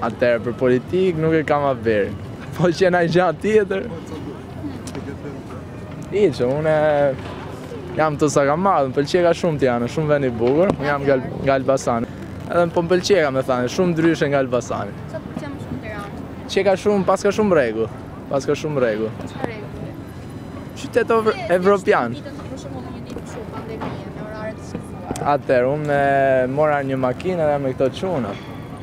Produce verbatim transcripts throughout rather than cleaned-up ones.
Atëherë për politikë nuk e kam aver. Po që na gjë tjetër. Hiç, unë jam të Sakamadhën, pëlqej ka shumë Tirana, shumë vend i bukur. Unë jam nga Elbasani. Edhe po më pëlqej më thënë, shumë ndryshe nga Elbasani. Çfarë pëlqen më shumë Tirana? Çe ka shumë, pas ka shumë rregull. Pas ka shumë rregull. Çfarë rregulli? Qytet evropian. Atëherë unë mora një makinë edhe me këto çuna.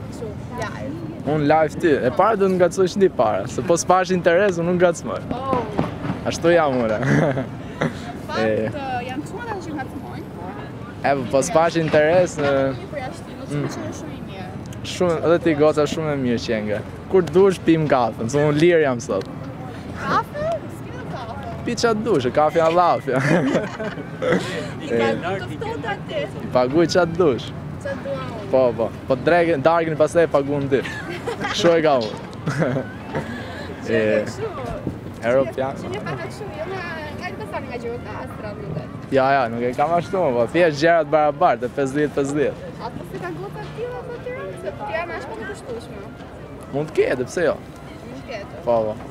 kështu live. Un live ti. E para do të ngacosh ti para, se po s'pash interes unë nuk ngacmoj. Oh. Ashtu jam unë. E jam çuna që ngacmoj. E po s'pash interes në shumë i mirë. Shumë, edhe ti goca shumë e mirë që nga. Kur dush pim kafe, se un lir jam sot. Kafe? Pica dush, kafe allafja. I paguj qatë dush. Qatë dua unë? Po, po. Po dregën, darkën i pasaj e paguj në ditë. Kështu e ka unë. Që e kështu? Europian. Që një pata kështu, jo nga nga të pasar nga gjurë ka astra në dhe. Ja, ja, nuk e kam ashtu më, po. Thjesht gjerat barabartë, pesëdhjetë pesëdhjetë. A të se ka gota tila, po të rëmë? Se të tira me ashtë për të kështushme. Mund të kete, pse jo? Mund të kete? Po, po.